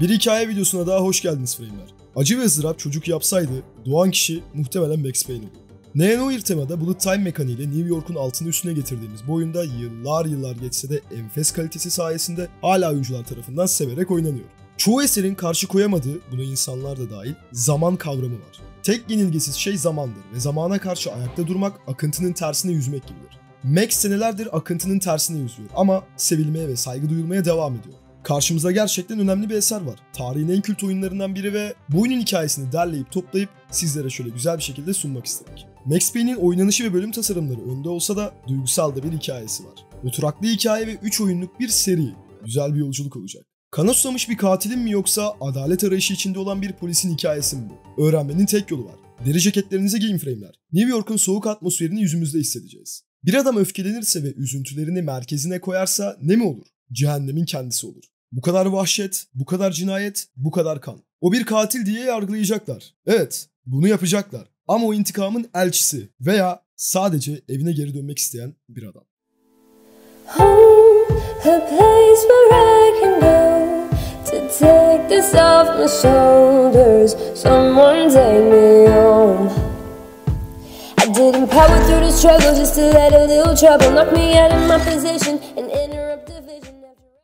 Bir hikaye videosuna daha hoş geldiniz Frame'ler. Acı ve ızdırap çocuk yapsaydı doğan kişi muhtemelen Max Payne olurdu. Neonoir temada bullet time mekaniğiyle New York'un altını üstüne getirdiğimiz bu oyunda yıllar geçse de enfes kalitesi sayesinde hala oyuncular tarafından severek oynanıyor. Çoğu eserin karşı koyamadığı, buna insanlar da dahil, zaman kavramı var. Tek yenilgisiz şey zamandır ve zamana karşı ayakta durmak akıntının tersine yüzmek gibidir. Max senelerdir akıntının tersine yüzüyor ama sevilmeye ve saygı duyulmaya devam ediyor. Karşımıza gerçekten önemli bir eser var. Tarihin en kült oyunlarından biri ve bu oyunun hikayesini derleyip toplayıp sizlere şöyle güzel bir şekilde sunmak istedik. Max Payne'in oynanışı ve bölüm tasarımları önde olsa da duygusal da bir hikayesi var. Oturaklı hikaye ve 3 oyunluk bir seri. Güzel bir yolculuk olacak. Kana susamış bir katilin mi yoksa adalet arayışı içinde olan bir polisin hikayesi mi bu? Öğrenmenin tek yolu var. Deri ceketlerinize giyin Frame'ler. New York'un soğuk atmosferini yüzümüzde hissedeceğiz. Bir adam öfkelenirse ve üzüntülerini merkezine koyarsa ne mi olur? Cehennemin kendisi olur. Bu kadar vahşet, bu kadar cinayet, bu kadar kan. O bir katil diye yargılayacaklar. Evet, bunu yapacaklar. Ama o intikamın elçisi veya sadece evine geri dönmek isteyen bir adam.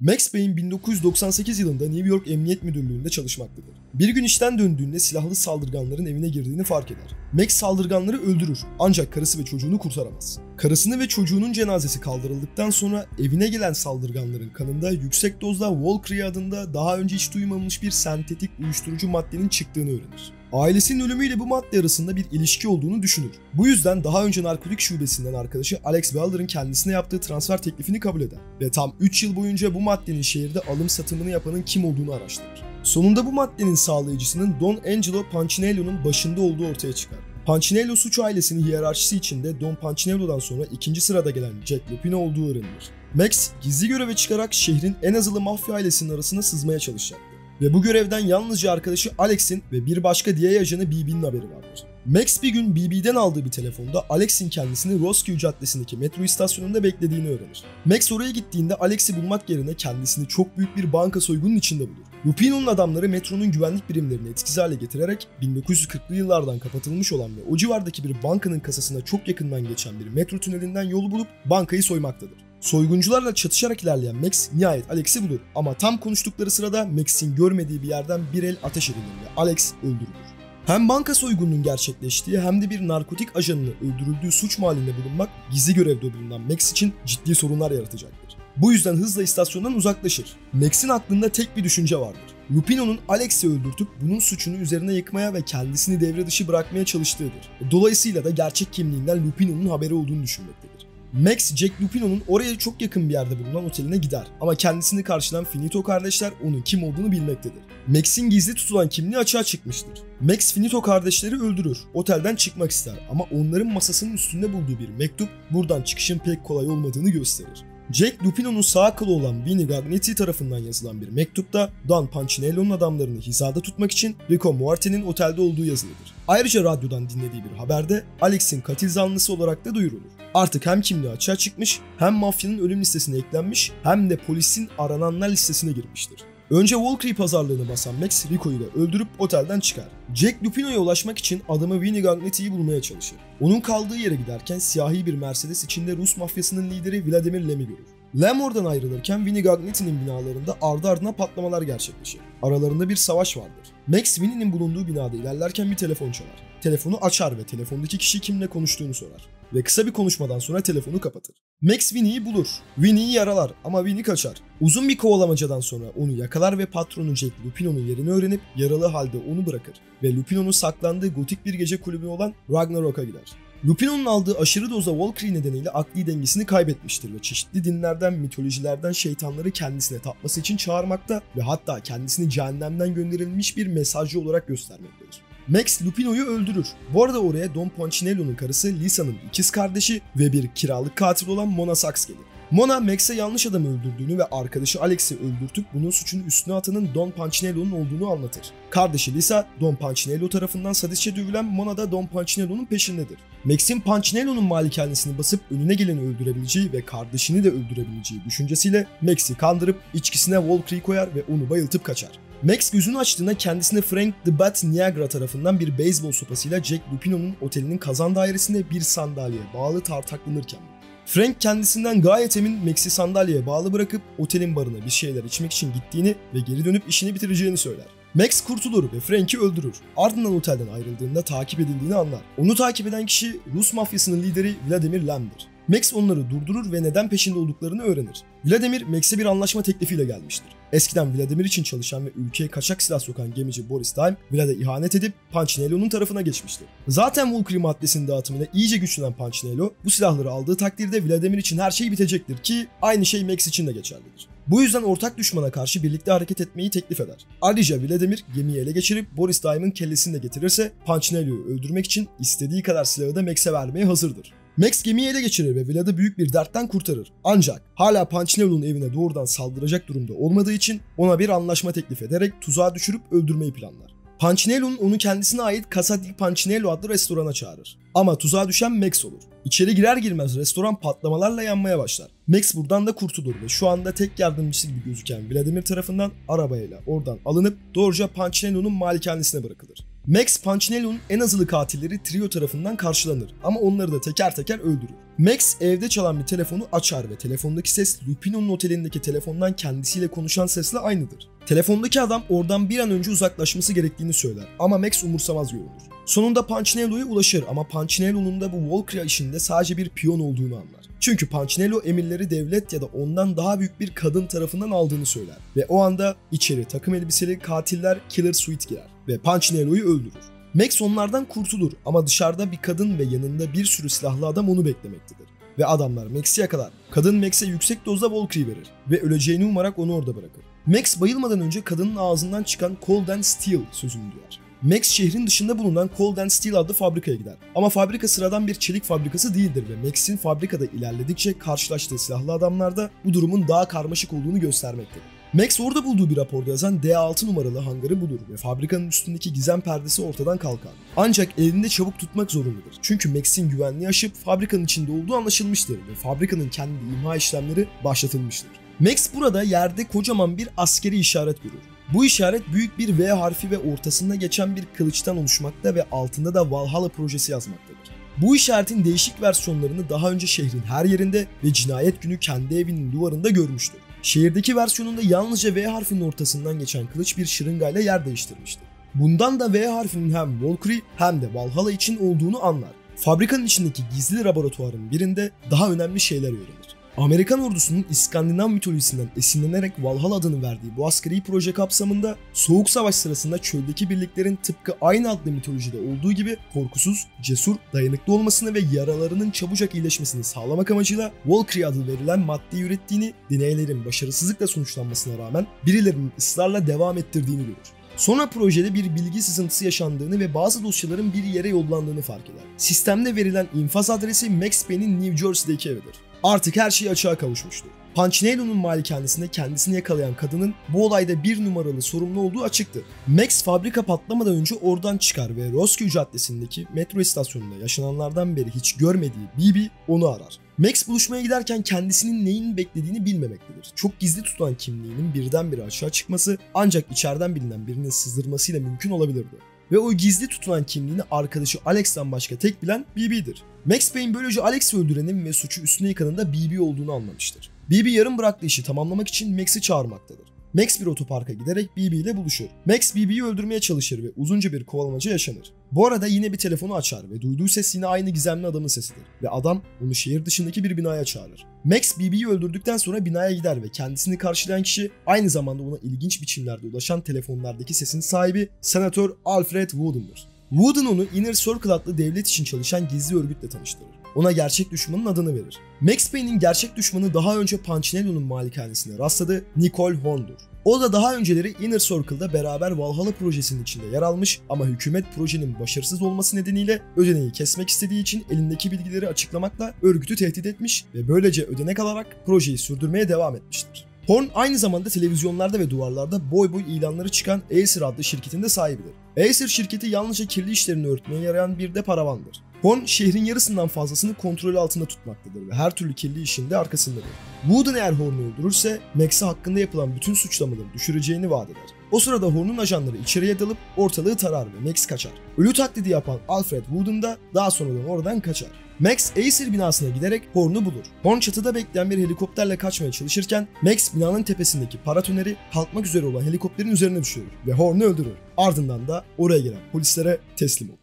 Max Payne 1998 yılında New York Emniyet Müdürlüğü'nde çalışmaktadır. Bir gün işten döndüğünde silahlı saldırganların evine girdiğini fark eder. Max saldırganları öldürür ancak karısı ve çocuğunu kurtaramaz. Karısını ve çocuğunun cenazesi kaldırıldıktan sonra evine gelen saldırganların kanında yüksek dozda Valkyrie adında daha önce hiç duymamış bir sentetik uyuşturucu maddenin çıktığını öğrenir. Ailesinin ölümüyle bu madde arasında bir ilişki olduğunu düşünür. Bu yüzden daha önce narkotik şubesinden arkadaşı Alex Bellder'ın kendisine yaptığı transfer teklifini kabul eder ve tam 3 yıl boyunca bu maddenin şehirde alım satımını yapanın kim olduğunu araştırır. Sonunda bu maddenin sağlayıcısının Don Angelo Pancinello'nun başında olduğu ortaya çıkar. Pancinello suç ailesinin hiyerarşisi içinde Don Pancinello'dan sonra 2. sırada gelen Jack Le Pin'e olduğu öğrenilir. Max gizli göreve çıkarak şehrin en azılı mafya ailesinin arasına sızmaya çalışacaktır. Ve bu görevden yalnızca arkadaşı Alex'in ve bir başka DEA ajanı BB'nin haberi vardır. Max bir gün BB'den aldığı bir telefonda Alex'in kendisini Roscoe Caddesi'ndeki metro istasyonunda beklediğini öğrenir. Max oraya gittiğinde Alex'i bulmak yerine kendisini çok büyük bir banka soygunun içinde bulur. Lupino'nun adamları metronun güvenlik birimlerini etkisiz hale getirerek 1940'lı yıllardan kapatılmış olan ve o civardaki bir bankanın kasasına çok yakından geçen bir metro tünelinden yolu bulup bankayı soymaktadır. Soyguncularla çatışarak ilerleyen Max nihayet Alex'i bulur ama tam konuştukları sırada Max'in görmediği bir yerden bir el ateş edilir ve Alex öldürülür. Hem banka soygununun gerçekleştiği hem de bir narkotik ajanının öldürüldüğü suç mahallinde bulunmak gizli görevde bulunan Max için ciddi sorunlar yaratacaktır. Bu yüzden hızla istasyondan uzaklaşır. Max'in aklında tek bir düşünce vardır. Lupino'nun Alex'i öldürtüp bunun suçunu üzerine yıkmaya ve kendisini devre dışı bırakmaya çalıştığıdır. Dolayısıyla da gerçek kimliğinden Lupino'nun haberi olduğunu düşünmektedir. Max, Jack Lupino'nun oraya çok yakın bir yerde bulunan oteline gider ama kendisini karşılayan Finito kardeşler onun kim olduğunu bilmektedir. Max'in gizli tutulan kimliği açığa çıkmıştır. Max, Finito kardeşleri öldürür, otelden çıkmak ister ama onların masasının üstünde bulduğu bir mektup buradan çıkışın pek kolay olmadığını gösterir. Jack Lupino'nun sağ kolu olan Vinnie Gognitti tarafından yazılan bir mektupta Don Pancinello'nun adamlarını hizada tutmak için Rico Muarte'nin otelde olduğu yazılıdır. Ayrıca radyodan dinlediği bir haberde Alex'in katil zanlısı olarak da duyurulur. Artık hem kimliği açığa çıkmış, hem mafyanın ölüm listesine eklenmiş, hem de polisin arananlar listesine girmiştir. Önce Valkyrie pazarlığını basan Max, Rico'yu da öldürüp otelden çıkar. Jack Lupino'ya ulaşmak için adamı Vinnie Gognetti'yi bulmaya çalışır. Onun kaldığı yere giderken siyahi bir Mercedes içinde Rus mafyasının lideri Vladimir Lem'i görür. Lem oradan ayrılırken Vinnie Gognetti'nin binalarında ardı ardına patlamalar gerçekleşir. Aralarında bir savaş vardır. Max, Vinnie'nin bulunduğu binada ilerlerken bir telefon çalar. Telefonu açar ve telefondaki kişi kimle konuştuğunu sorar. Ve kısa bir konuşmadan sonra telefonu kapatır. Max Vinnie'yi bulur. Vinnie'yi yaralar ama Vinnie kaçar. Uzun bir kovalamacadan sonra onu yakalar ve patronu Jack Lupino'nun yerini öğrenip yaralı halde onu bırakır ve Lupino'nun saklandığı gotik bir gece kulübü olan Ragnarok'a gider. Lupino'nun aldığı aşırı dozda Valkyrie nedeniyle akli dengesini kaybetmiştir ve çeşitli dinlerden, mitolojilerden şeytanları kendisine tapması için çağırmakta ve hatta kendisini cehennemden gönderilmiş bir mesajcı olarak göstermektedir. Max Lupino'yu öldürür. Bu arada oraya Don Pancinello'nun karısı Lisa'nın ikiz kardeşi ve bir kiralık katil olan Mona Sax gelir. Mona, Max'e yanlış adamı öldürdüğünü ve arkadaşı Alex'i öldürtüp bunun suçunu üstüne atanın Don Pancinello'nun olduğunu anlatır. Kardeşi Lisa, Don Pancinello tarafından sadistçe dövülen Mona da Don Pancinello'nun peşindedir. Max'in Pancinello'nun malikanesini basıp önüne geleni öldürebileceği ve kardeşini de öldürebileceği düşüncesiyle Max'i kandırıp içkisine Valkyrie koyar ve onu bayıltıp kaçar. Max gözünü açtığında kendisine Frank the Bat Niagara tarafından bir beyzbol sopasıyla Jack Lupino'nun otelinin kazan dairesinde bir sandalyeye bağlı tartaklanırken Frank kendisinden gayet emin Max'i sandalyeye bağlı bırakıp otelin barına bir şeyler içmek için gittiğini ve geri dönüp işini bitireceğini söyler. Max kurtulur ve Frank'i öldürür. Ardından otelden ayrıldığında takip edildiğini anlar. Onu takip eden kişi Rus mafyasının lideri Vladimir Lem'dir. Max onları durdurur ve neden peşinde olduklarını öğrenir. Vladimir, Max'e bir anlaşma teklifiyle gelmiştir. Eskiden Vladimir için çalışan ve ülkeye kaçak silah sokan gemici Boris Dime, Vlad'a ihanet edip Pancinello'nun tarafına geçmişti. Zaten Valkyrie maddesinin dağıtımıyla iyice güçlenen Pancinello, bu silahları aldığı takdirde Vladimir için her şey bitecektir ki aynı şey Max için de geçerlidir. Bu yüzden ortak düşmana karşı birlikte hareket etmeyi teklif eder. Ayrıca Vladimir gemiyi ele geçirip Boris Dime'ın kellesini de getirirse Pancinello'yu öldürmek için istediği kadar silahı da Max'e vermeye hazırdır. Max gemiyi ele geçirir ve Vlad'ı büyük bir dertten kurtarır. Ancak hala Pancinello'nun evine doğrudan saldıracak durumda olmadığı için ona bir anlaşma teklif ederek tuzağa düşürüp öldürmeyi planlar. Pancinello'nun onu kendisine ait Casa di Pancinello adlı restorana çağırır. Ama tuzağa düşen Max olur. İçeri girer girmez restoran patlamalarla yanmaya başlar. Max buradan da kurtulur ve şu anda tek yardımcısı gibi gözüken Vladimir tarafından arabayla oradan alınıp doğruca Pancinello'nun malikanesine bırakılır. Max, Pancinello'nun en azılı katilleri trio tarafından karşılanır ama onları da teker teker öldürür. Max evde çalan bir telefonu açar ve telefondaki ses Lupino'nun otelindeki telefondan kendisiyle konuşan sesle aynıdır. Telefondaki adam oradan bir an önce uzaklaşması gerektiğini söyler ama Max umursamaz görünür. Sonunda Pancinello'ya ulaşır ama Pancinello'nun da bu Valkyrie işinde sadece bir piyon olduğunu anlar. Çünkü Pancinello emirleri devlet ya da ondan daha büyük bir kadın tarafından aldığını söyler ve o anda içeri takım elbiseli katiller Killer Suite girer ve Pancinello'yu öldürür. Max onlardan kurtulur ama dışarıda bir kadın ve yanında bir sürü silahlı adam onu beklemektedir. Ve adamlar Max'i yakalar. Kadın Max'e yüksek dozda Valkyrie verir ve öleceğini umarak onu orada bırakır. Max bayılmadan önce kadının ağzından çıkan Cold and Steel sözünü duyar. Max şehrin dışında bulunan Cold and Steel adlı fabrikaya gider. Ama fabrika sıradan bir çelik fabrikası değildir ve Max'in fabrikada ilerledikçe karşılaştığı silahlı adamlar da bu durumun daha karmaşık olduğunu göstermektedir. Max orada bulduğu bir raporda yazan D6 numaralı hangarı bulur ve fabrikanın üstündeki gizem perdesi ortadan kalkar. Ancak elinde çabuk tutmak zorundadır. Çünkü Max'in güvenliği aşıp fabrikanın içinde olduğu anlaşılmıştır ve fabrikanın kendi imha işlemleri başlatılmıştır. Max burada yerde kocaman bir askeri işaret görür. Bu işaret büyük bir V harfi ve ortasında geçen bir kılıçtan oluşmakta ve altında da Valhalla projesi yazmaktadır. Bu işaretin değişik versiyonlarını daha önce şehrin her yerinde ve cinayet günü kendi evinin duvarında görmüştür. Şehirdeki versiyonunda yalnızca V harfinin ortasından geçen kılıç bir şırıngayla yer değiştirmişti. Bundan da V harfinin hem Valkyrie hem de Valhalla için olduğunu anlar. Fabrikanın içindeki gizli laboratuvarın birinde daha önemli şeyler öğrenir. Amerikan ordusunun İskandinav mitolojisinden esinlenerek Valhalla adını verdiği bu askeri proje kapsamında Soğuk Savaş sırasında çöldeki birliklerin tıpkı aynı adlı mitolojide olduğu gibi korkusuz, cesur, dayanıklı olmasını ve yaralarının çabucak iyileşmesini sağlamak amacıyla Valkyrie adı verilen maddeyi ürettiğini, deneylerin başarısızlıkla sonuçlanmasına rağmen birilerinin ısrarla devam ettirdiğini görür. Sonra projede bir bilgi sızıntısı yaşandığını ve bazı dosyaların bir yere yollandığını fark eder. Sistemde verilen infaz adresi Max Payne'in New Jersey'deki evidir. Artık her şey açığa kavuşmuştu. Pancinello'nun malikanesinde kendisini yakalayan kadının bu olayda bir numaralı sorumlu olduğu açıktı. Max fabrika patlamadan önce oradan çıkar ve Roskilde Caddesi'ndeki metro istasyonunda yaşananlardan beri hiç görmediği Bibi onu arar. Max buluşmaya giderken kendisinin neyin beklediğini bilmemektedir. Çok gizli tutulan kimliğinin birdenbire açığa çıkması ancak içeriden bilinen birinin sızdırmasıyla mümkün olabilirdi. Ve o gizli tutulan kimliğini arkadaşı Alex'ten başka tek bilen BB'dir. Max Payne böylece Alex'i öldürenin ve suçu üstüne yıkanın da BB olduğunu anlamıştır. BB yarım bıraktığı işi tamamlamak için Max'i çağırmaktadır. Max bir otoparka giderek BB ile buluşur. Max BB'yi öldürmeye çalışır ve uzunca bir kovalamaca yaşanır. Bu arada yine bir telefonu açar ve duyduğu ses yine aynı gizemli adamın sesidir ve adam onu şehir dışındaki bir binaya çağırır. Max BB'yi öldürdükten sonra binaya gider ve kendisini karşılayan kişi aynı zamanda ona ilginç biçimlerde ulaşan telefonlardaki sesin sahibi Senatör Alfred Woodenburg. Wooden onu Inner Circle adlı devlet için çalışan gizli örgütle tanıştırır. Ona gerçek düşmanın adını verir. Max Payne'in gerçek düşmanı daha önce Pancinello'nun malikanesine rastladığı Nicole Horn'dur. O da daha önceleri Inner Circle'da beraber Valhalla projesinin içinde yer almış ama hükümet projenin başarısız olması nedeniyle ödeneği kesmek istediği için elindeki bilgileri açıklamakla örgütü tehdit etmiş ve böylece ödenek alarak projeyi sürdürmeye devam etmiştir. Horn aynı zamanda televizyonlarda ve duvarlarda boy boy ilanları çıkan Aesir adlı şirketin de sahibidir. Aesir şirketi yalnızca kirli işlerini örtmeye yarayan bir de paravandır. Horn şehrin yarısından fazlasını kontrolü altında tutmaktadır ve her türlü kirli işin de arkasındadır. Wooden eğer Horn'u öldürürse Max'e hakkında yapılan bütün suçlamaları düşüreceğini vaat eder. O sırada Horn'un ajanları içeriye dalıp ortalığı tarar ve Max kaçar. Ölü taklidi yapan Alfred Wooden da daha sonradan oradan kaçar. Max Aesir binasına giderek Horn'u bulur. Horn çatıda bekleyen bir helikopterle kaçmaya çalışırken Max binanın tepesindeki paratoneri kalkmak üzere olan helikopterin üzerine düşürür ve Horn'u öldürür. Ardından da oraya gelen polislere teslim olur.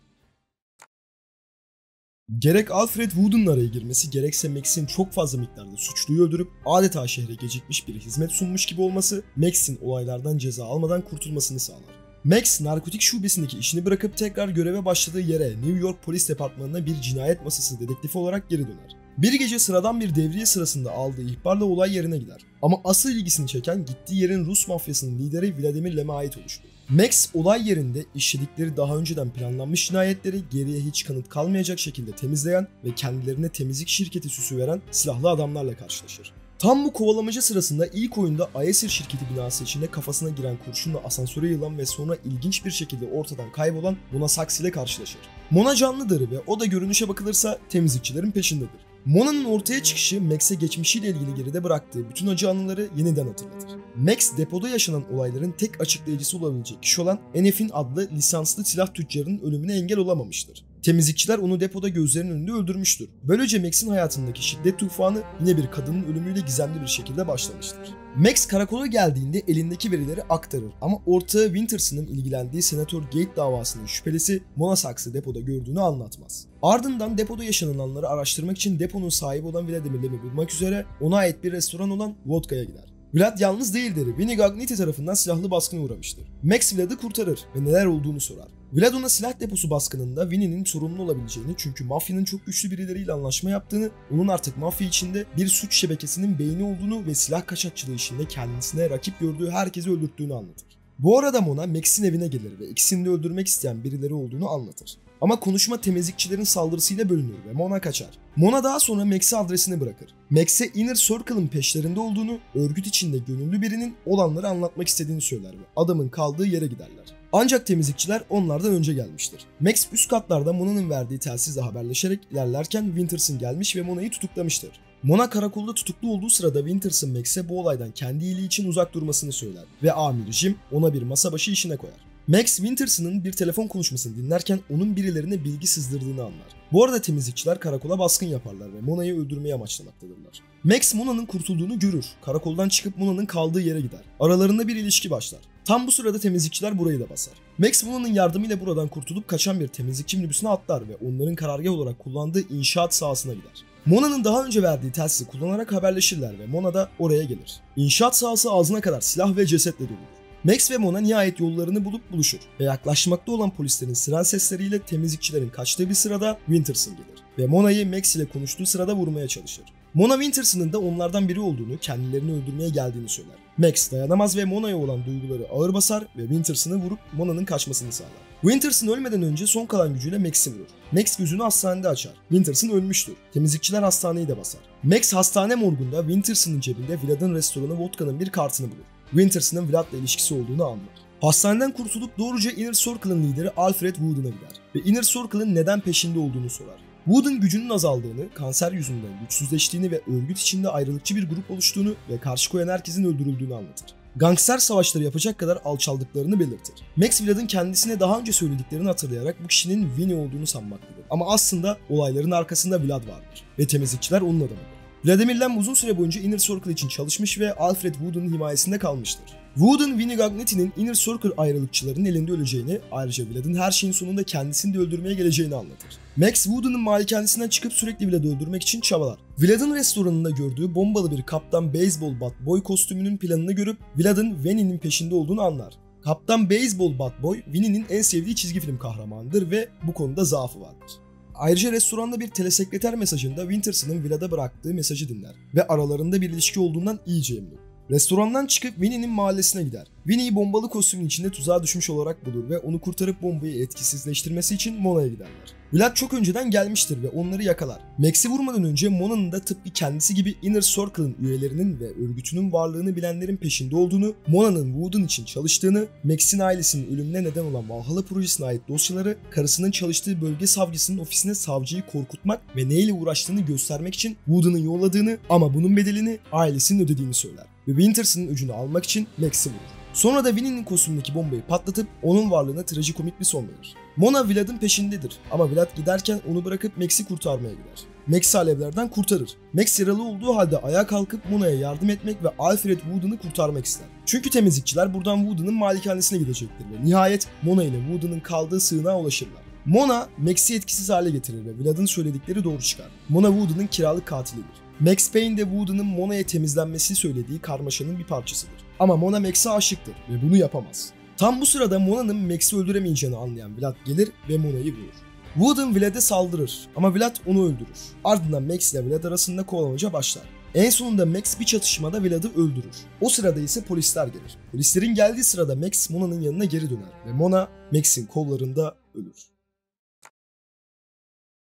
Gerek Alfred Wooden'ın araya girmesi gerekse Max'in çok fazla miktarda suçluyu öldürüp adeta şehre gecikmiş bir hizmet sunmuş gibi olması Max'in olaylardan ceza almadan kurtulmasını sağlar. Max, narkotik şubesindeki işini bırakıp tekrar göreve başladığı yere New York Polis Departmanı'na bir cinayet masası dedektifi olarak geri döner. Bir gece sıradan bir devriye sırasında aldığı ihbarla olay yerine gider. Ama asıl ilgisini çeken gittiği yerin Rus mafyasının lideri Vladimir Lem'e ait oluştu. Max olay yerinde işledikleri daha önceden planlanmış cinayetleri geriye hiç kanıt kalmayacak şekilde temizleyen ve kendilerine temizlik şirketi süsü veren silahlı adamlarla karşılaşır. Tam bu kovalamaca sırasında ilk oyunda Aesir şirketi binası içinde kafasına giren kurşunla asansöre yılan ve sonra ilginç bir şekilde ortadan kaybolan Mona Sax ile karşılaşır. Mona canlıdır ve o da görünüşe bakılırsa temizlikçilerin peşindedir. Mona'nın ortaya çıkışı Max'e geçmişiyle ilgili geride bıraktığı bütün acı anıları yeniden hatırlatır. Max depoda yaşanan olayların tek açıklayıcısı olabilecek kişi olan Enef'in adlı lisanslı silah tüccarının ölümüne engel olamamıştır. Temizlikçiler onu depoda gözlerinin önünde öldürmüştür. Böylece Max'in hayatındaki şiddet tufanı yine bir kadının ölümüyle gizemli bir şekilde başlamıştır. Max karakola geldiğinde elindeki verileri aktarır ama ortağı Winterson'ın ilgilendiği Senatör Gate davasının şüphelisi Mona Sax'ı depoda gördüğünü anlatmaz. Ardından depoda yaşananları araştırmak için deponun sahibi olan Vladimir Lem'i bulmak üzere ona ait bir restoran olan Vodka'ya gider. Vlad yalnız değildir, Vinnie Gognitti tarafından silahlı baskına uğramıştır. Max Vlad'ı kurtarır ve neler olduğunu sorar. Vlad ona silah deposu baskınında Vinnie'nin sorumlu olabileceğini çünkü mafyanın çok güçlü birileriyle anlaşma yaptığını, onun artık mafya içinde bir suç şebekesinin beyni olduğunu ve silah kaçakçılığı işinde kendisine rakip gördüğü herkesi öldürttüğünü anlatır. Bu arada Mona Max'in evine gelir ve ikisini de öldürmek isteyen birileri olduğunu anlatır. Ama konuşma temizlikçilerin saldırısıyla bölünür ve Mona kaçar. Mona daha sonra Max'e adresini bırakır. Max'e Inner Circle'ın peşlerinde olduğunu, örgüt içinde gönüllü birinin olanları anlatmak istediğini söyler ve adamın kaldığı yere giderler. Ancak temizlikçiler onlardan önce gelmiştir. Max üst katlarda Mona'nın verdiği telsizle haberleşerek ilerlerken Winterson gelmiş ve Mona'yı tutuklamıştır. Mona karakolda tutuklu olduğu sırada Winterson Max'e bu olaydan kendi iyiliği için uzak durmasını söyler ve amiri Jim ona bir masa başı işine koyar. Max Winterson'ın bir telefon konuşmasını dinlerken onun birilerine bilgi sızdırdığını anlar. Bu arada temizlikçiler karakola baskın yaparlar ve Mona'yı öldürmeyi amaçlamaktadırlar. Max Mona'nın kurtulduğunu görür. Karakoldan çıkıp Mona'nın kaldığı yere gider. Aralarında bir ilişki başlar. Tam bu sırada temizlikçiler burayı da basar. Max Mona'nın yardımıyla buradan kurtulup kaçan bir temizlikçi minibüsüne atlar ve onların karargah olarak kullandığı inşaat sahasına gider. Mona'nın daha önce verdiği telsizi kullanarak haberleşirler ve Mona da oraya gelir. İnşaat sahası ağzına kadar silah ve cesetle doludur. Max ve Mona nihayet yollarını bulup buluşur ve yaklaşmakta olan polislerin siren sesleriyle temizlikçilerin kaçtığı bir sırada Winterson gelir ve Mona'yı Max ile konuştuğu sırada vurmaya çalışır. Mona Winterson'ın da onlardan biri olduğunu, kendilerini öldürmeye geldiğini söyler. Max dayanamaz ve Mona'ya olan duyguları ağır basar ve Winterson'ı vurup Mona'nın kaçmasını sağlar. Winterson ölmeden önce son kalan gücüyle Max'i vurur. Max gözünü hastanede açar. Winterson ölmüştür. Temizlikçiler hastaneyi de basar. Max hastane morgunda Winterson'ın cebinde Vlad'ın restoranı vodka'nın bir kartını bulur. Winterson'ın Vlad'la ilişkisi olduğunu anlar. Hastaneden kurtulup doğruca Inner Circle'ın lideri Alfred Wooden'a gider ve Inner Circle'ın neden peşinde olduğunu sorar. Wooden gücünün azaldığını, kanser yüzünden güçsüzleştiğini ve örgüt içinde ayrılıkçı bir grup oluştuğunu ve karşı koyan herkesin öldürüldüğünü anlatır. Gangster savaşları yapacak kadar alçaldıklarını belirtir. Max Vlad'ın kendisine daha önce söylediklerini hatırlayarak bu kişinin Vinnie olduğunu sanmaktadır. Ama aslında olayların arkasında Vlad vardır ve temizlikçiler onun adamıdır. Vladimir Lem uzun süre boyunca Inner Circle için çalışmış ve Alfred Wooden'ın himayesinde kalmıştır. Wooden, Vinnie Gognetti'nin Inner Circle ayrılıkçılarının elinde öleceğini, ayrıca Vlad'ın her şeyin sonunda kendisini de öldürmeye geleceğini anlatır. Max, Wooden'ın malikanesinden çıkıp sürekli Vlad'ı öldürmek için çabalar. Vlad'ın restoranında gördüğü bombalı bir kaptan beyzbol bat boy kostümünün planını görüp Vlad'ın Vinnie'nin peşinde olduğunu anlar. Kaptan beyzbol bat boy, Vinnie'nin en sevdiği çizgi film kahramanıdır ve bu konuda zaafı vardır. Ayrıca restoranda bir telesekreter mesajında Winterson'ın Vlad'a bıraktığı mesajı dinler ve aralarında bir ilişki olduğundan iyice emin olur. Restorandan çıkıp Vinnie'nin mahallesine gider. Vinnie'yi bombalı kostümün içinde tuzağa düşmüş olarak bulur ve onu kurtarıp bombayı etkisizleştirmesi için Mona'ya giderler. Vlad çok önceden gelmiştir ve onları yakalar. Max'i vurmadan önce Mona'nın da tıpkı kendisi gibi Inner Circle'ın üyelerinin ve örgütünün varlığını bilenlerin peşinde olduğunu, Mona'nın Wooden için çalıştığını, Max'in ailesinin ölümüne neden olan Valhalla projesine ait dosyaları, karısının çalıştığı bölge savcısının ofisine savcıyı korkutmak ve neyle uğraştığını göstermek için Wooden'ın yolladığını ama bunun bedelini ailesinin ödediğini söyler ve Winterson'ın öcünü almak için Max'i vurur. Sonra da Vinny'nin kostümündeki bombayı patlatıp onun varlığına trajikomik bir son verir. Mona Vlad'ın peşindedir ama Vlad giderken onu bırakıp Max'i kurtarmaya gider. Max'i alevlerden kurtarır. Max yaralı olduğu halde ayağa kalkıp Mona'ya yardım etmek ve Alfred Wooden'ı kurtarmak ister. Çünkü temizlikçiler buradan Wooden'ın malikanesine gidecektir ve nihayet Mona ile Wooden'ın kaldığı sığınağa ulaşırlar. Mona, Max'i etkisiz hale getirir ve Vlad'ın söyledikleri doğru çıkar. Mona Wooden'ın kiralık katilidir. Max Payne de Wooden'ın Mona'ya temizlenmesi söylediği karmaşanın bir parçasıdır. Ama Mona Max'e aşıktır ve bunu yapamaz. Tam bu sırada Mona'nın Max'i öldüremeyeceğini anlayan Vlad gelir ve Mona'yı vurur. Wooden Vlad'e saldırır ama Vlad onu öldürür. Ardından Max ile Vlad arasında kovalamaca başlar. En sonunda Max bir çatışmada Vlad'ı öldürür. O sırada ise polisler gelir. Polislerin geldiği sırada Max Mona'nın yanına geri döner ve Mona Max'in kollarında ölür.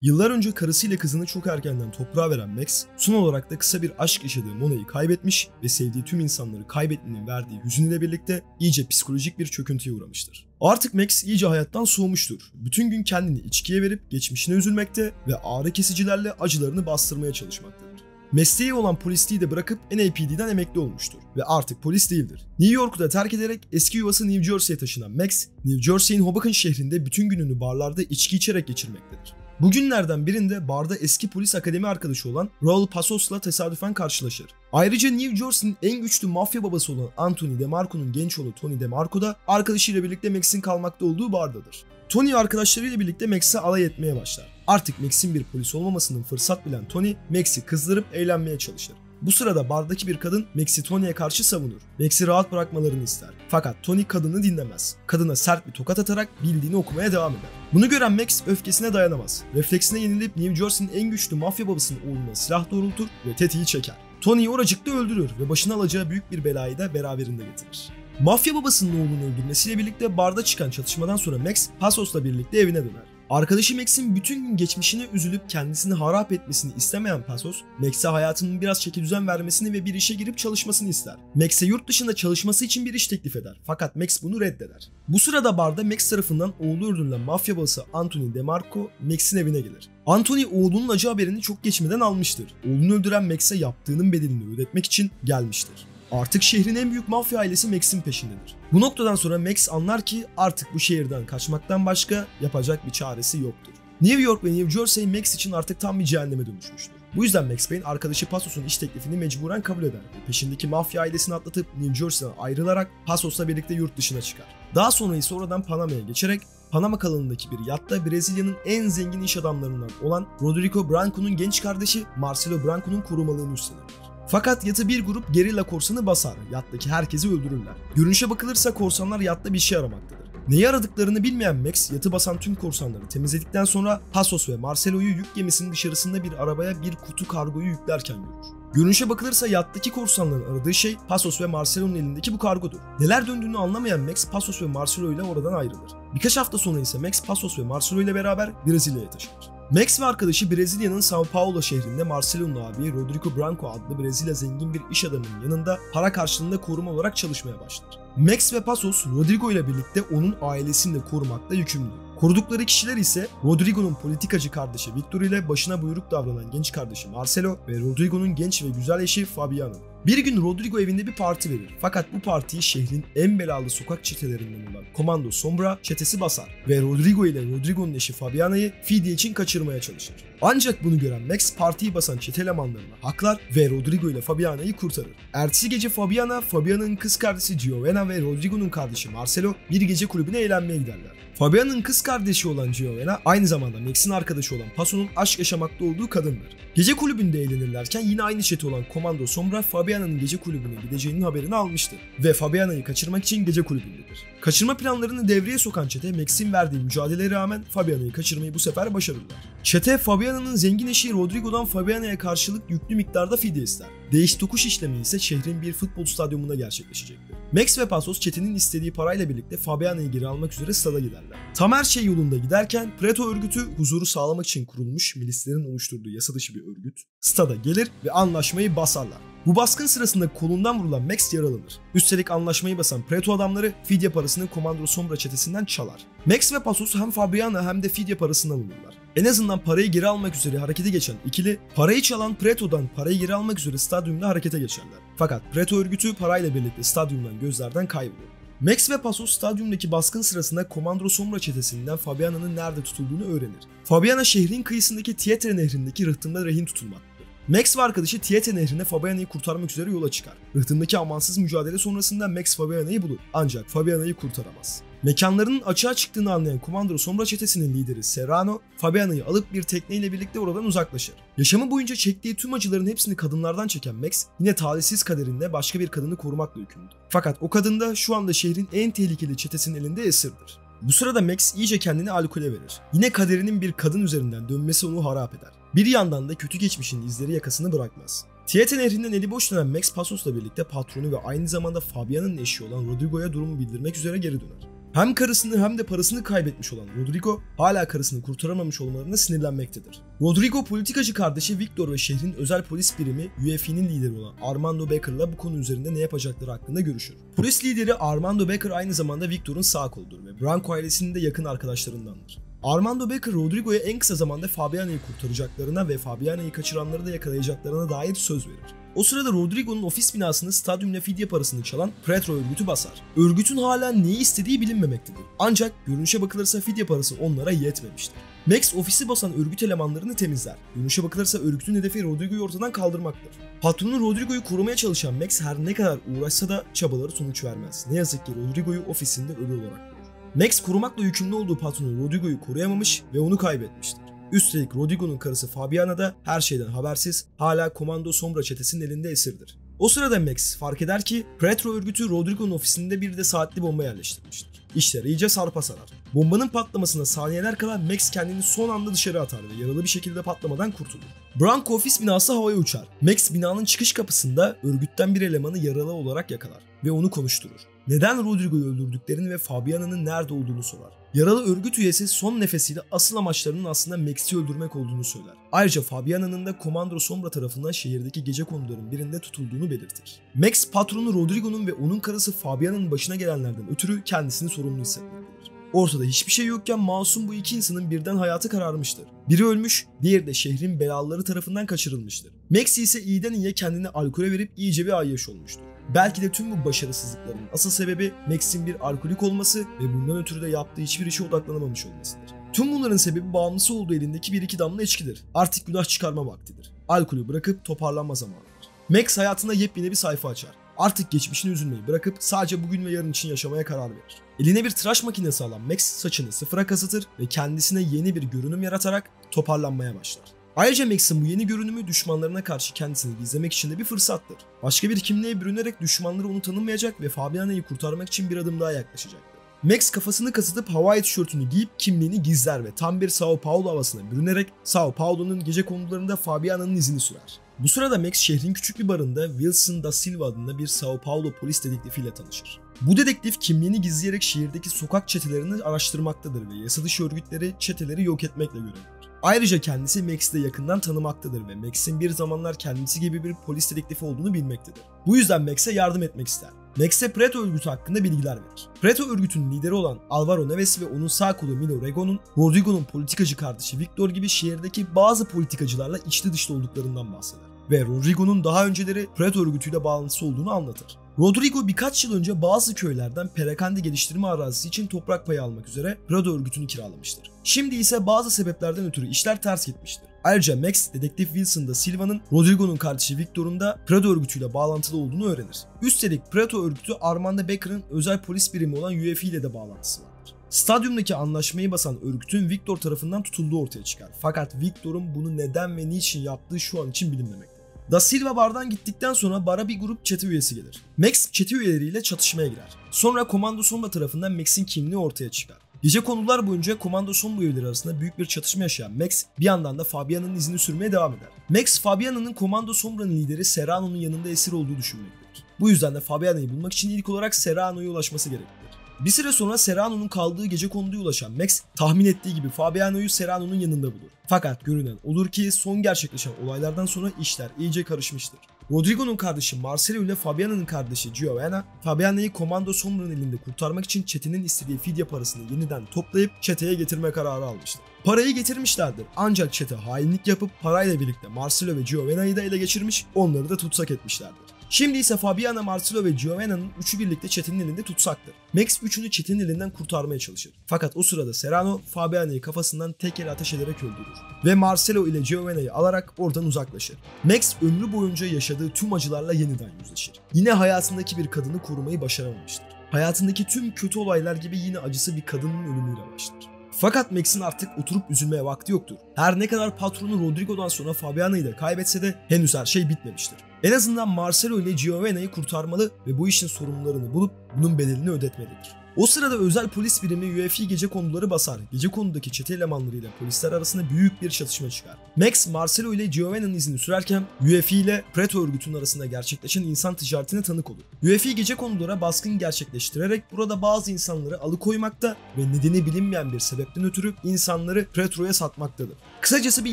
Yıllar önce karısıyla kızını çok erkenden toprağa veren Max, son olarak da kısa bir aşk yaşadığı Mona'yı kaybetmiş ve sevdiği tüm insanları kaybetmenin verdiği hüzünle birlikte iyice psikolojik bir çöküntüye uğramıştır. Artık Max iyice hayattan soğumuştur. Bütün gün kendini içkiye verip geçmişine üzülmekte ve ağrı kesicilerle acılarını bastırmaya çalışmaktadır. Mesleği olan polisliği de bırakıp NAPD'den emekli olmuştur ve artık polis değildir. New York'u da terk ederek eski yuvası New Jersey'ye taşınan Max, New Jersey'in Hoboken şehrinde bütün gününü barlarda içki içerek geçirmektedir. Bugünlerden birinde barda eski polis akademi arkadaşı olan Raul Passos'la tesadüfen karşılaşır. Ayrıca New Jersey'nin en güçlü mafya babası olan Anthony DeMarco'nun genç oğlu Tony DeMarco da arkadaşıyla birlikte Max'in kalmakta olduğu bardadır. Tony arkadaşlarıyla birlikte Max'e alay etmeye başlar. Artık Max'in bir polis olmamasının fırsat bilen Tony, Max'i kızdırıp eğlenmeye çalışır. Bu sırada bardaki bir kadın Max'i Tony'ye karşı savunur. Max'i rahat bırakmalarını ister. Fakat Tony kadını dinlemez. Kadına sert bir tokat atarak bildiğini okumaya devam eder. Bunu gören Max öfkesine dayanamaz. Refleksine yenilip New Jersey'nin en güçlü mafya babasının oğluna silah doğrultur ve tetiği çeker. Tony'yi oracıkta öldürür ve başına alacağı büyük bir belayı da beraberinde getirir. Mafya babasının oğlunu öldürmesiyle birlikte barda çıkan çatışmadan sonra Max, Passos'la birlikte evine döner. Arkadaşı Max'in bütün gün geçmişine üzülüp kendisini harap etmesini istemeyen Passos, Max'e hayatının biraz çekidüzen vermesini ve bir işe girip çalışmasını ister. Max'e yurt dışında çalışması için bir iş teklif eder fakat Max bunu reddeder. Bu sırada barda Max tarafından oğlu öldürülen mafya babası Anthony DeMarco, Max'in evine gelir. Anthony oğlunun acı haberini çok geçmeden almıştır. Oğlunu öldüren Max'e yaptığının bedelini ödetmek için gelmiştir. Artık şehrin en büyük mafya ailesi Max'in peşindedir. Bu noktadan sonra Max anlar ki artık bu şehirden kaçmaktan başka yapacak bir çaresi yoktur. New York ve New Jersey Max için artık tam bir cehenneme dönüşmüştür. Bu yüzden Max Payne arkadaşı Passos'un iş teklifini mecburen kabul eder ve peşindeki mafya ailesini atlatıp New Jersey'den ayrılarak Passos'la birlikte yurt dışına çıkar. Daha sonra ise oradan Panama'ya geçerek Panama kanalındaki bir yatta Brezilya'nın en zengin iş adamlarından olan Rodrigo Branco'nun genç kardeşi Marcelo Branco'nun korumalığını üstlenir. Fakat yatı bir grup gerilla korsanı basar, yattaki herkesi öldürürler. Görünüşe bakılırsa korsanlar yatta bir şey aramaktadır. Neyi aradıklarını bilmeyen Max, yatı basan tüm korsanları temizledikten sonra Passos ve Marcelo'yu yük gemisinin dışarısında bir arabaya bir kutu kargoyu yüklerken görür. Görünüşe bakılırsa yattaki korsanların aradığı şey Passos ve Marcelo'nun elindeki bu kargodur. Neler döndüğünü anlamayan Max, Passos ve Marcelo ile oradan ayrılır. Birkaç hafta sonra ise Max, Passos ve Marcelo ile beraber Brezilya'ya taşınır. Max ve arkadaşı Brezilya'nın São Paulo şehrinde Marcelo'nun abi Rodrigo Branco adlı Brezilya zengin bir iş adamının yanında para karşılığında koruma olarak çalışmaya başlar. Max ve Passos Rodrigo ile birlikte onun ailesini de korumakla yükümlü. Korudukları kişiler ise Rodrigo'nun politikacı kardeşi Victor ile başına buyruk davranan genç kardeşi Marcelo ve Rodrigo'nun genç ve güzel eşi Fabiana. Bir gün Rodrigo evinde bir parti verir fakat bu partiyi şehrin en belalı sokak çetelerinden olan Comando Sombra çetesi basar ve Rodrigo ile Rodrigo'nun eşi Fabiana'yı fidye için kaçırmaya çalışır. Ancak bunu gören Max partiyi basan çete elemanlarını haklar ve Rodrigo ile Fabiana'yı kurtarır. Ertesi gece Fabiana'nın kız kardeşi Giovanna ve Rodrigo'nun kardeşi Marcelo bir gece kulübüne eğlenmeye giderler. Fabiana'nın kız kardeşi olan Giovanna aynı zamanda Max'in arkadaşı olan Passo'nun aşk yaşamakta olduğu kadındır. Gece kulübünde eğlenirlerken yine aynı çete olan Comando Sombra Fabiana'nın gece kulübüne gideceğinin haberini almıştır ve Fabiana'yı kaçırmak için gece kulübündedir. Kaçırma planlarını devreye sokan çete Max'in verdiği mücadeleye rağmen Fabiana'yı kaçırmayı bu sefer başarırlar. Çete Fabiana'nın zengin eşi Rodrigo'dan Fabiana'ya karşılık yüklü miktarda fidye ister. Değiş tokuş işlemi ise şehrin bir futbol stadyumunda gerçekleşecektir. Max ve Passos çetenin istediği parayla birlikte Fabiana'yı geri almak üzere stada giderler. Tam her şey yolunda giderken Preto örgütü huzuru sağlamak için kurulmuş milislerin oluşturduğu yasa dışı bir örgüt stada gelir ve anlaşmayı basarlar. Bu baskın sırasında kolundan vurulan Max yaralanır. Üstelik anlaşmayı basan Preto adamları fidye parasını Comando Sombra çetesinden çalar. Max ve Passos hem Fabiana hem de fidye parasını alırlar. En azından parayı geri almak üzere harekete geçen ikili, parayı çalan Preto'dan parayı geri almak üzere stadyumda harekete geçerler. Fakat Preto örgütü parayla birlikte stadyumdan gözlerden kaybolur. Max ve Passos stadyumdaki baskın sırasında Comando Sombra çetesinden Fabiana'nın nerede tutulduğunu öğrenir. Fabiana şehrin kıyısındaki Tietê nehrindeki rıhtımda rehin tutulmaktadır. Max ve arkadaşı Tietê nehrine Fabiana'yı kurtarmak üzere yola çıkar. Rıhtımdaki amansız mücadele sonrasında Max Fabiana'yı bulur ancak Fabiana'yı kurtaramaz. Mekanlarının açığa çıktığını anlayan Comando Sombra çetesinin lideri Serrano, Fabiana'yı alıp bir tekneyle birlikte oradan uzaklaşır. Yaşamı boyunca çektiği tüm acıların hepsini kadınlardan çeken Max, yine talihsiz kaderinde başka bir kadını korumakla yükümlüdür. Fakat o kadın da şu anda şehrin en tehlikeli çetesinin elinde esirdir. Bu sırada Max iyice kendini alkole verir. Yine kaderinin bir kadın üzerinden dönmesi onu harap eder. Bir yandan da kötü geçmişin izleri yakasını bırakmaz. Tietê nehrinden eli boş dönen Max Passos'la birlikte patronu ve aynı zamanda Fabiana'nın eşi olan Rodrigo'ya durumu bildirmek üzere geri döner. Hem karısını hem de parasını kaybetmiş olan Rodrigo, hala karısını kurtaramamış olmalarına sinirlenmektedir. Rodrigo, politikacı kardeşi Victor ve şehrin özel polis birimi UEFI'nin lideri olan Armando Becker'la bu konu üzerinde ne yapacakları hakkında görüşür. Polis lideri Armando Becker aynı zamanda Victor'un sağ koludur ve Branco ailesinin de yakın arkadaşlarındandır. Armando Becker, Rodrigo'ya en kısa zamanda Fabiana'yı kurtaracaklarına ve Fabiana'yı kaçıranları da yakalayacaklarına dair söz verir. O sırada Rodrigo'nun ofis binasını stadyumla fidye parasını çalan Preto örgütü basar. Örgütün hala neyi istediği bilinmemektedir. Ancak görünüşe bakılırsa fidye parası onlara yetmemiştir. Max ofisi basan örgüt elemanlarını temizler. Görünüşe bakılırsa örgütün hedefi Rodrigo'yu ortadan kaldırmaktır. Patronu Rodrigo'yu korumaya çalışan Max her ne kadar uğraşsa da çabaları sonuç vermez. Ne yazık ki Rodrigo'yu ofisinde ölü olarak bulur. Max korumakla yükümlü olduğu patronu Rodrigo'yu koruyamamış ve onu kaybetmiştir. Üstelik Rodrigo'nun karısı Fabiana da her şeyden habersiz hala Comando Sombra çetesinin elinde esirdir. O sırada Max fark eder ki Preto örgütü Rodrigo'nun ofisinde bir de saatli bomba yerleştirmiştir. İşler iyice sarpa sarar. Bombanın patlamasına saniyeler kala Max kendini son anda dışarı atar ve yaralı bir şekilde patlamadan kurtulur. Branco ofis binası havaya uçar. Max binanın çıkış kapısında örgütten bir elemanı yaralı olarak yakalar ve onu konuşturur. Neden Rodrigo'yu öldürdüklerini ve Fabiana'nın nerede olduğunu sorar. Yaralı örgüt üyesi son nefesiyle asıl amaçlarının aslında Max'i öldürmek olduğunu söyler. Ayrıca Fabiana'nın da Comando Sombra tarafından şehirdeki gecekonduların birinde tutulduğunu belirtir. Max patronu Rodrigo'nun ve onun karısı Fabiana'nın başına gelenlerden ötürü kendisini sorumlu hissetmektedir. Ortada hiçbir şey yokken masum bu iki insanın birden hayatı kararmıştır. Biri ölmüş, diğeri de şehrin belalıları tarafından kaçırılmıştır. Max ise iyiden iyiye kendini alkole verip iyice bir ayyaş olmuştur. Belki de tüm bu başarısızlıkların asıl sebebi Max'in bir alkolik olması ve bundan ötürü de yaptığı hiçbir işe odaklanamamış olmasıdır. Tüm bunların sebebi bağımlısı olduğu elindeki bir iki damla içkidir. Artık günah çıkarma vaktidir. Alkolü bırakıp toparlanma zamanıdır. Max hayatında yepyeni bir sayfa açar. Artık geçmişini üzülmeyi bırakıp sadece bugün ve yarın için yaşamaya karar verir. Eline bir tıraş makinesi alan Max saçını sıfıra kazıtır ve kendisine yeni bir görünüm yaratarak toparlanmaya başlar. Ayrıca Max'in bu yeni görünümü düşmanlarına karşı kendisini gizlemek için de bir fırsattır. Başka bir kimliğe bürünerek düşmanları onu tanımayacak ve Fabiana'yı kurtarmak için bir adım daha yaklaşacaktır. Max kafasını kasatıp Hawaii tişörtünü giyip kimliğini gizler ve tam bir São Paulo havasına bürünerek São Paulo'nun gecekondularında Fabiana'nın izini sürer. Bu sırada Max şehrin küçük bir barında Wilson da Silva adında bir São Paulo polis dedektifiyle tanışır. Bu dedektif kimliğini gizleyerek şehirdeki sokak çetelerini araştırmaktadır ve yasa dışı örgütleri, çeteleri yok etmekle görevlidir. Ayrıca kendisi Max'i de yakından tanımaktadır ve Max'in bir zamanlar kendisi gibi bir polis dedektifi olduğunu bilmektedir. Bu yüzden Max'e yardım etmek ister. Max'e Preto örgütü hakkında bilgiler verir. Preto örgütünün lideri olan Álvaro Neves ve onun sağ kolu Milo Rego'nun, Rodrigo'nun politikacı kardeşi Victor gibi şehirdeki bazı politikacılarla içli dışlı olduklarından bahseder. Ve Rodrigo'nun daha önceleri Preto örgütüyle bağlantısı olduğunu anlatır. Rodrigo birkaç yıl önce bazı köylerden perakende geliştirme arazisi için toprak payı almak üzere Preto örgütünü kiralamıştır. Şimdi ise bazı sebeplerden ötürü işler ters gitmiştir. Ayrıca Max, dedektif Wilson da Silva'nın, Rodrigo'nun kardeşi Victor'un da Preto örgütüyle bağlantılı olduğunu öğrenir. Üstelik Preto örgütü Armando Becker'ın özel polis birimi olan UEFI ile de bağlantısı vardır. Stadyumdaki anlaşmayı basan örgütün Victor tarafından tutulduğu ortaya çıkar. Fakat Victor'un bunu neden ve niçin yaptığı şu an için bilinmemektedir. Da Silva bardan gittikten sonra bara bir grup çete üyesi gelir. Max çete üyeleriyle çatışmaya girer. Sonra Comando Sombra tarafından Max'in kimliği ortaya çıkar. Gecekondular boyunca Comando Sombra üyeleri arasında büyük bir çatışma yaşayan Max bir yandan da Fabiana'nın izini sürmeye devam eder. Max, Fabiana'nın Comando Sombra'nın lideri Serrano'nun yanında esir olduğu düşünmektedir. Bu yüzden de Fabiana'yı bulmak için ilk olarak Serrano'ya ulaşması gereklidir. Bir süre sonra Serrano'nun kaldığı gecekonduya ulaşan Max, tahmin ettiği gibi Fabiano'yu Serrano'nun yanında bulur. Fakat görünen olur ki son gerçekleşen olaylardan sonra işler iyice karışmıştır. Rodrigo'nun kardeşi Marcelo ile Fabiana'nın kardeşi Giovanna, Fabiana'yı Comando Sombra'nın elinde kurtarmak için çetenin istediği fidye parasını yeniden toplayıp çeteye getirme kararı almıştır. Parayı getirmişlerdir ancak çete hainlik yapıp parayla birlikte Marcelo ve Giovanna'yı da ele geçirmiş, onları da tutsak etmişlerdir. Şimdi ise Fabiana, Marcelo ve Giovanna'nın üçü birlikte Chet'in elinde tutsaktır. Max üçünü Chet'in elinden kurtarmaya çalışır. Fakat o sırada Serrano, Fabiana'yı kafasından tek el ateş ederek öldürür ve Marcelo ile Giovanna'yı alarak oradan uzaklaşır. Max ömrü boyunca yaşadığı tüm acılarla yeniden yüzleşir. Yine hayatındaki bir kadını korumayı başaramamıştır. Hayatındaki tüm kötü olaylar gibi yine acısı bir kadının ölümüyle başlar. Fakat Max'in artık oturup üzülmeye vakti yoktur. Her ne kadar patronu Rodrigo'dan sonra Fabiana'yı da kaybetse de henüz her şey bitmemiştir. En azından Marcelo ile Giovanna'yı kurtarmalı ve bu işin sorumlularını bulup bunun bedelini ödetmelidir. O sırada özel polis birimi UEFI gecekonduları basar. Gecekonudaki çete elemanlarıyla polisler arasında büyük bir çatışma çıkar. Max, Marcelo ile Giovanna'nın izini sürerken UEFI ile Preto örgütünün arasında gerçekleşen insan ticaretine tanık olur. UEFI gecekonulara baskın gerçekleştirerek burada bazı insanları alıkoymakta ve nedeni bilinmeyen bir sebepten ötürü insanları Preto'ya satmaktadır. Kısacası bir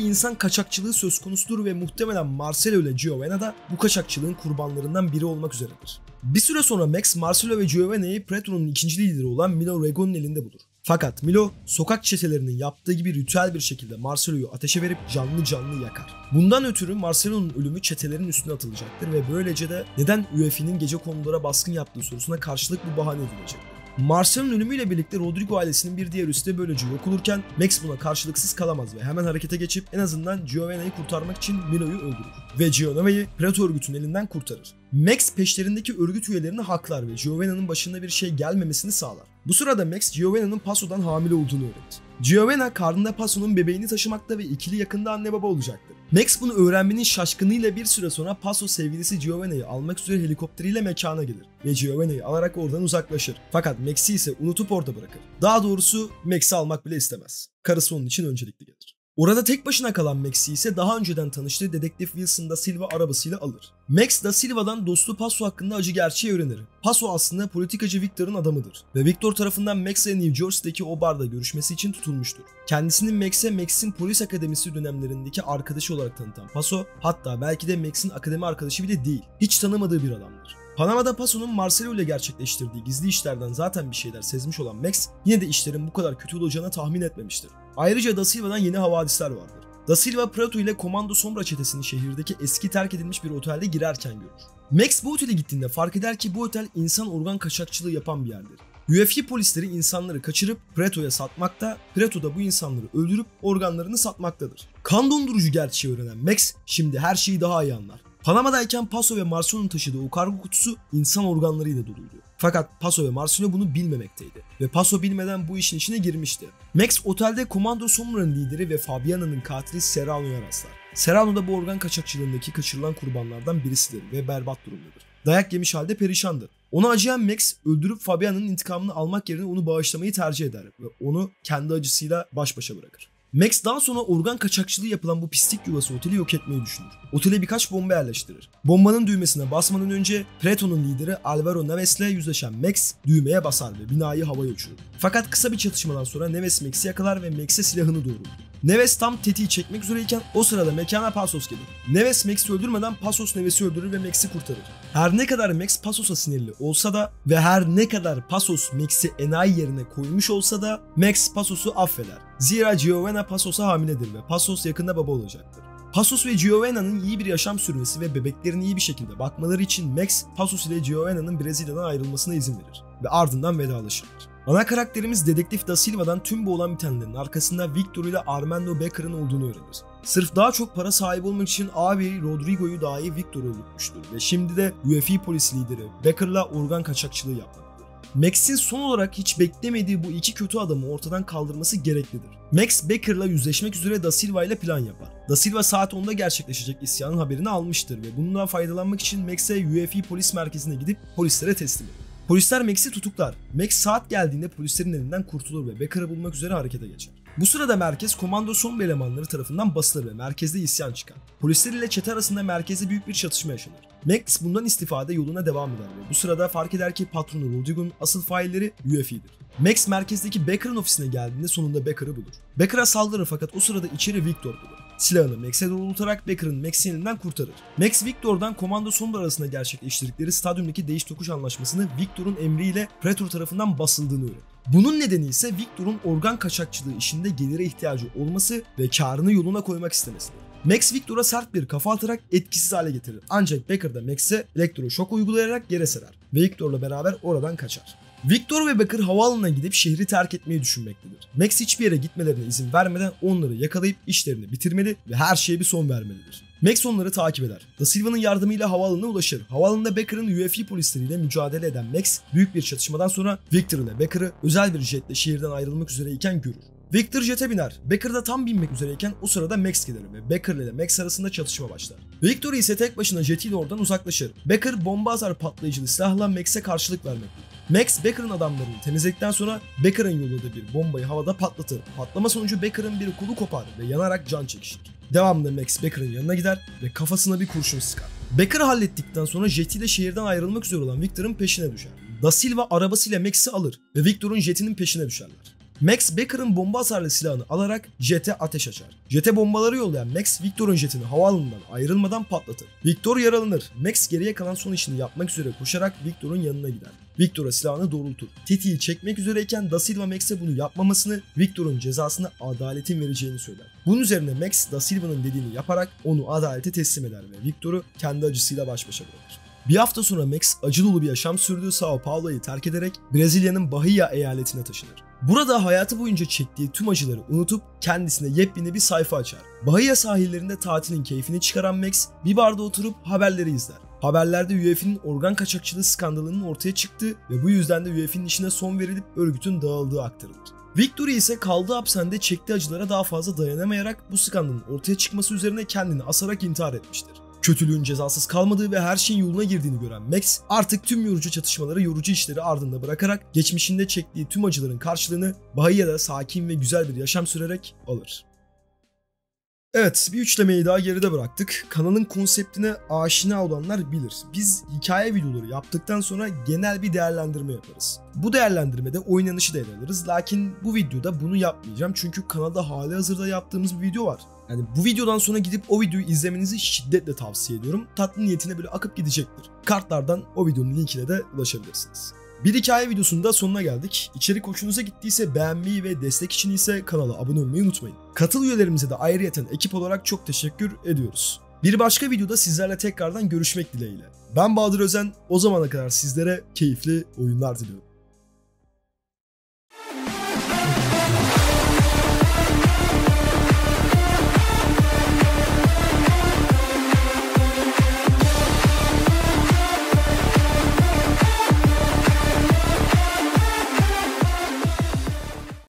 insan kaçakçılığı söz konusudur ve muhtemelen Marcelo ile Giovanna da bu kaçakçılığın kurbanlarından biri olmak üzeredir. Bir süre sonra Max, Marcelo ve Giovanna'yı Preto'nun ikinci lideri olan Milo Rego'nun elinde bulur. Fakat Milo, sokak çetelerinin yaptığı gibi ritüel bir şekilde Marcelo'yu ateşe verip canlı canlı yakar. Bundan ötürü Marcelo'nun ölümü çetelerin üstüne atılacaktır ve böylece de neden UEFI'nin gecekondulara baskın yaptığı sorusuna karşılık bu bahane edilecektir. Marcelo'nun ölümüyle birlikte Rodrigo ailesinin bir diğer üssü de böylece yok olurken Max buna karşılıksız kalamaz ve hemen harekete geçip en azından Giovanna'yı kurtarmak için Milo'yu öldürür ve Giovanna'yı Preto örgütünün elinden kurtarır. Max peşlerindeki örgüt üyelerini haklar ve Giovanna'nın başına bir şey gelmemesini sağlar. Bu sırada Max, Giovanna'nın Passo'dan hamile olduğunu öğrenir. Giovanna karnında Passo'nun bebeğini taşımakta ve ikili yakında anne baba olacaktır. Max bunu öğrenmenin şaşkınlığıyla bir süre sonra Passo sevgilisi Giovanna'yı almak üzere helikopteriyle mekana gelir ve Giovanna'yı alarak oradan uzaklaşır. Fakat Max'i ise unutup orada bırakır. Daha doğrusu Max'i almak bile istemez. Karısı onun için öncelikli gelir. Orada tek başına kalan Max'i ise daha önceden tanıştığı dedektif Wilson da Silva arabasıyla alır. Max, da Silva'dan dostu Passo hakkında acı gerçeği öğrenir. Passo aslında politikacı Victor'ın adamıdır ve Victor tarafından Max'le New Jersey'deki o barda görüşmesi için tutulmuştur. Kendisinin Max'in polis akademisi dönemlerindeki arkadaşı olarak tanıtan Passo, hatta belki de Max'in akademi arkadaşı bile değil, hiç tanımadığı bir adamdır. Panama'da Passo'nun Marcelo ile gerçekleştirdiği gizli işlerden zaten bir şeyler sezmiş olan Max, yine de işlerin bu kadar kötü olacağını tahmin etmemiştir. Ayrıca Da Silva'dan yeni havadisler vardır. Da Silva, Preto ile Comando Sombra çetesini şehirdeki eski terk edilmiş bir otelde girerken görür. Max bu otele gittiğinde fark eder ki bu otel insan organ kaçakçılığı yapan bir yerdir. UEFI polisleri insanları kaçırıp Preto'ya satmakta, Preto da bu insanları öldürüp organlarını satmaktadır. Kan dondurucu gerçeği öğrenen Max şimdi her şeyi daha iyi anlar. Panama'dayken Passo ve Marcelo'nun taşıdığı o kargo kutusu insan organlarıyla doluydu. Fakat Passo ve Marcelo bunu bilmemekteydi ve Passo bilmeden bu işin içine girmişti. Max otelde Comando Sombra'nın lideri ve Fabiana'nın katili Serrano'ya rastlar. Serrano da bu organ kaçakçılığındaki kaçırılan kurbanlardan birisidir ve berbat durumdadır. Dayak yemiş halde perişandır. Ona acıyan Max, öldürüp Fabiana'nın intikamını almak yerine onu bağışlamayı tercih eder ve onu kendi acısıyla baş başa bırakır. Max daha sonra organ kaçakçılığı yapılan bu pislik yuvası oteli yok etmeyi düşünür. Otele birkaç bomba yerleştirir. Bombanın düğmesine basmadan önce Preto'nun lideri Álvaro Neves ile yüzleşen Max düğmeye basar ve binayı havaya uçurur. Fakat kısa bir çatışmadan sonra Neves Max'i yakalar ve Max'e silahını doğrulur. Neves tam tetiği çekmek üzereyken o sırada mekana Passos gelir. Neves Max'i öldürmeden Passos Neves'i öldürür ve Max'i kurtarır. Her ne kadar Max Passos'a sinirli olsa da ve her ne kadar Passos Max'i enayi yerine koymuş olsa da Max Passos'u affeder. Zira Giovanna Passos'a hamiledir ve Passos yakında baba olacaktır. Passos ve Giovanna'nın iyi bir yaşam sürmesi ve bebeklerine iyi bir şekilde bakmaları için Max, Passos ile Giovanna'nın Brezilya'dan ayrılmasına izin verir ve ardından vedalaşırlar. Ana karakterimiz dedektif Da Silva'dan tüm bu olan bitenlerin arkasında Victor ile Armando Becker'ın olduğunu öğrenir. Sırf daha çok para sahibi olmak için abi Rodrigo'yu dahi Victor öldürmüştür ve şimdi de UEFI polis lideri Becker'la organ kaçakçılığı yapmaktadır. Max'in son olarak hiç beklemediği bu iki kötü adamı ortadan kaldırması gereklidir. Max, Becker'la yüzleşmek üzere Da Silva ile plan yapar. Da Silva saat 10'da gerçekleşecek isyanın haberini almıştır ve bundan faydalanmak için Max'e UEFI polis merkezine gidip polislere teslim eder. Polisler Max'i tutuklar. Max saat geldiğinde polislerin elinden kurtulur ve Becker'ı bulmak üzere harekete geçer. Bu sırada merkez Comando Sombra elemanları tarafından basılır ve merkezde isyan çıkar. Polisler ile çete arasında merkezde büyük bir çatışma yaşanır. Max bundan istifade yoluna devam eder ve bu sırada fark eder ki patronu Rodrigo'nun asıl failleri UEFI'dir. Max merkezdeki Becker'ın ofisine geldiğinde sonunda Becker'ı bulur. Becker'a saldırır fakat o sırada içeri Victor bulur. Silahını Max'e doğrultarak Becker'ın Max'in elinden kurtarır. Max, Victor'dan Comando Sombra arasında gerçekleştirdikleri stadyumdaki değiş tokuş anlaşmasını Victor'un emriyle Pretor tarafından basıldığını öğrenir. Bunun nedeni ise Victor'un organ kaçakçılığı işinde gelire ihtiyacı olması ve karını yoluna koymak istemesidir. Max Victor'a sert bir kafa atarak etkisiz hale getirir. Ancak Becker da Max'e elektroşok uygulayarak yere serer ve Victor'la beraber oradan kaçar. Victor ve Becker havaalanına gidip şehri terk etmeyi düşünmektedir. Max hiçbir yere gitmelerine izin vermeden onları yakalayıp işlerini bitirmeli ve her şeye bir son vermelidir. Max onları takip eder. Da Silva'nın yardımıyla havaalanına ulaşır. Havaalanında Becker'ın UEFI polisleriyle mücadele eden Max, büyük bir çatışmadan sonra Victor ile Becker'ı özel bir jetle şehirden ayrılmak üzereyken görür. Victor jete biner. Becker da tam binmek üzereyken o sırada Max gelir ve Becker ile Max arasında çatışma başlar. Victor ise tek başına jetiyle oradan uzaklaşır. Becker bomba atar patlayıcılı silahla Max'e karşılık vermektedir. Max Becker'ın adamlarını temizledikten sonra Becker'ın yolladığı bir bombayı havada patlatır. Patlama sonucu Becker'ın bir kolu kopar ve yanarak can çekişir. Devamlı Max Becker'ın yanına gider ve kafasına bir kurşun sıkar. Becker'ı hallettikten sonra jetiyle şehirden ayrılmak üzere olan Victor'ın peşine düşer. Da Silva arabasıyla Max'i alır ve Victor'un jetinin peşine düşerler. Max Becker'ın bomba hasarlı silahını alarak jete ateş açar. Jete bombaları yollayan Max, Victor'un jetini havaalanından ayrılmadan patlatır. Victor yaralanır. Max geriye kalan son işini yapmak üzere koşarak Victor'un yanına gider. Victor'a silahını doğrultur. Tetiği çekmek üzereyken Da Silva Max'e bunu yapmamasını, Victor'un cezasını adaletin vereceğini söyler. Bunun üzerine Max, Da Silva'nın dediğini yaparak onu adalete teslim eder ve Victor'u kendi acısıyla baş başa bırakır. Bir hafta sonra Max acı dolu bir yaşam sürdüğü São Paulo'yu terk ederek Brezilya'nın Bahia eyaletine taşınır. Burada hayatı boyunca çektiği tüm acıları unutup kendisine yepyeni bir sayfa açar. Bahia sahillerinde tatilin keyfini çıkaran Max bir barda oturup haberleri izler. Haberlerde UEFI'nin organ kaçakçılığı skandalının ortaya çıktığı ve bu yüzden de UEFI'nin işine son verilip örgütün dağıldığı aktarılır. Victor ise kaldığı hapishanede çektiği acılara daha fazla dayanamayarak bu skandalın ortaya çıkması üzerine kendini asarak intihar etmiştir. Kötülüğün cezasız kalmadığı ve her şeyin yoluna girdiğini gören Max artık tüm yorucu çatışmaları, yorucu işleri ardında bırakarak geçmişinde çektiği tüm acıların karşılığını Bahia'da sakin ve güzel bir yaşam sürerek alır. Evet, bir üçlemeyi daha geride bıraktık. Kanalın konseptine aşina olanlar bilir. Biz hikaye videoları yaptıktan sonra genel bir değerlendirme yaparız. Bu değerlendirmede oynanışı da ele alırız. Lakin bu videoda bunu yapmayacağım çünkü kanalda hali hazırda yaptığımız bir video var. Yani bu videodan sonra gidip o videoyu izlemenizi şiddetle tavsiye ediyorum. Tatlı niyetine böyle akıp gidecektir. Kartlardan o videonun linkine de ulaşabilirsiniz. Bir hikaye videosunun da sonuna geldik. İçerik hoşunuza gittiyse beğenmeyi ve destek için ise kanala abone olmayı unutmayın. Katıl üyelerimize de ayrıyeten ekip olarak çok teşekkür ediyoruz. Bir başka videoda sizlerle tekrardan görüşmek dileğiyle. Ben Bahadır Özen, o zamana kadar sizlere keyifli oyunlar diliyorum.